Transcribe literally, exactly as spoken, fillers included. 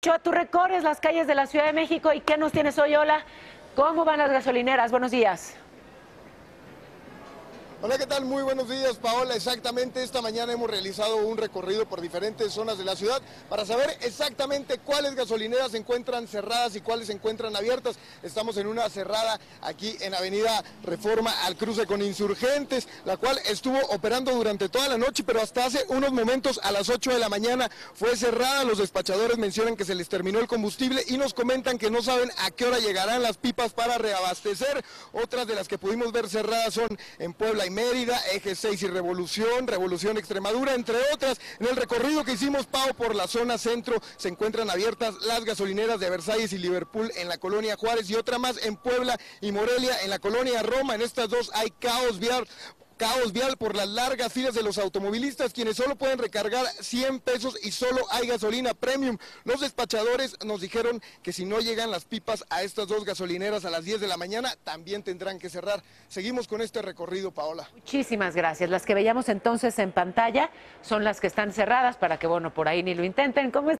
Ochoa, tú recorres las calles de la Ciudad de México y ¿qué nos tienes hoy? Hola, ¿cómo van las gasolineras? Buenos días. Hola, ¿qué tal? Muy buenos días, Paola. Exactamente, esta mañana hemos realizado un recorrido por diferentes zonas de la ciudad para saber exactamente cuáles gasolineras se encuentran cerradas y cuáles se encuentran abiertas. Estamos en una cerrada aquí en Avenida Reforma al cruce con Insurgentes, la cual estuvo operando durante toda la noche, pero hasta hace unos momentos a las ocho de la mañana fue cerrada. Los despachadores mencionan que se les terminó el combustible y nos comentan que no saben a qué hora llegarán las pipas para reabastecer. Otras de las que pudimos ver cerradas son en Puebla y Mérida, Eje seis y Revolución, Revolución Extremadura, entre otras. En el recorrido que hicimos, Pau, por la zona centro, se encuentran abiertas las gasolineras de Versalles y Liverpool en la colonia Juárez y otra más en Puebla y Morelia en la colonia Roma. En estas dos hay caos vial. Caos vial por las largas filas de los automovilistas, quienes solo pueden recargar cien pesos y solo hay gasolina premium. Los despachadores nos dijeron que si no llegan las pipas a estas dos gasolineras a las diez de la mañana, también tendrán que cerrar. Seguimos con este recorrido, Paola. Muchísimas gracias. Las que veíamos entonces en pantalla son las que están cerradas para que, bueno, por ahí ni lo intenten. ¿Cómo